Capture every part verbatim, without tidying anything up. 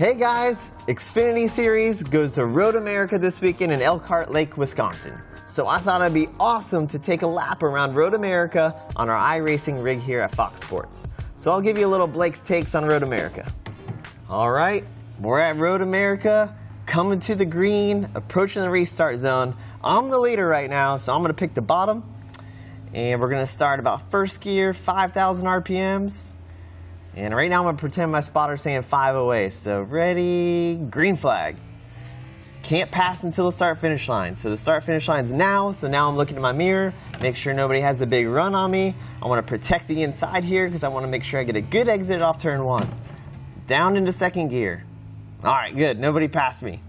Hey guys, Xfinity Series goes to Road America this weekend in Elkhart Lake, Wisconsin. So I thought it'd be awesome to take a lap around Road America on our iRacing rig here at Fox Sports. So I'll give you a little Blake's takes on Road America. All right, we're at Road America, coming to the green, approaching the restart zone. I'm the leader right now, so I'm gonna pick the bottom. And we're gonna start about first gear, five thousand R P Ms. And right now I'm gonna pretend my spotter's saying five away. So ready, green flag. Can't pass until the start finish line. So the start finish line's now, so now I'm looking at my mirror, make sure nobody has a big run on me. I wanna protect the inside here because I wanna make sure I get a good exit off turn one. Down into second gear. All right, good, nobody passed me.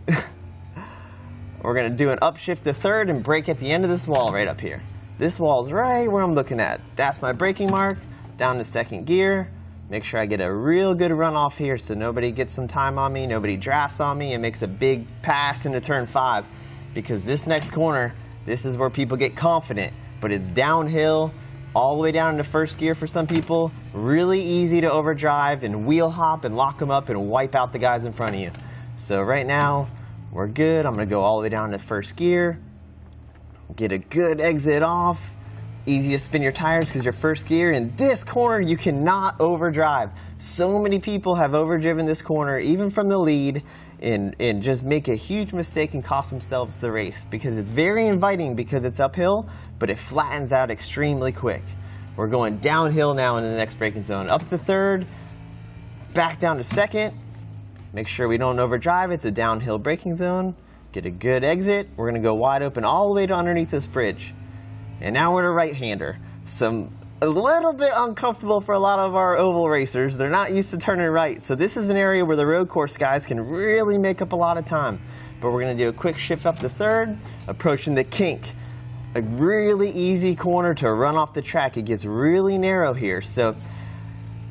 We're gonna do an upshift to third and brake at the end of this wall right up here. This wall's right where I'm looking at. That's my braking mark, down to second gear. Make sure I get a real good run off here so nobody gets some time on me, nobody drafts on me, and makes a big pass into turn five. Because this next corner, this is where people get confident, but it's downhill, all the way down into first gear for some people, really easy to overdrive and wheel hop and lock them up and wipe out the guys in front of you. So right now, we're good. I'm gonna go all the way down to first gear, get a good exit off. Easy to spin your tires because you're first gear. In this corner, you cannot overdrive. So many people have overdriven this corner, even from the lead, and, and just make a huge mistake and cost themselves the race because it's very inviting because it's uphill, but it flattens out extremely quick. We're going downhill now in the next braking zone. Up to third, back down to second. Make sure we don't overdrive. It's a downhill braking zone. Get a good exit. We're gonna go wide open all the way to underneath this bridge. And now we're in a right-hander. Some a little bit uncomfortable for a lot of our oval racers. They're not used to turning right. So this is an area where the road course guys can really make up a lot of time. But we're gonna do a quick shift up to third, approaching the kink. A really easy corner to run off the track. It gets really narrow here. So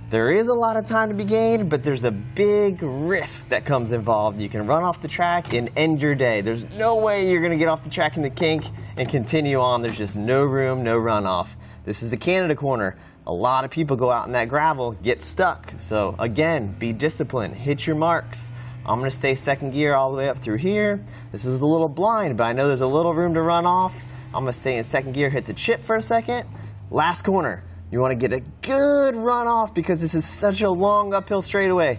there is a lot of time to be gained, but there's a big risk that comes involved. You can run off the track and end your day. There's no way you're gonna get off the track in the kink and continue on. There's just no room, no runoff. This is the Canada corner. A lot of people go out in that gravel, get stuck. So again, be disciplined, hit your marks. I'm gonna stay second gear all the way up through here. This is a little blind, but I know there's a little room to run off. I'm gonna stay in second gear, hit the chip for a second. Last corner. You want to get a good runoff because this is such a long uphill straightaway.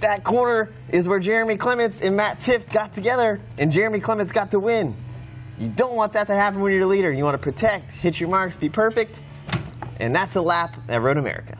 That corner is where Jeremy Clements and Matt Tift got together, and Jeremy Clements got to win. You don't want that to happen when you're the leader. You want to protect, hit your marks, be perfect, and that's a lap at Road America.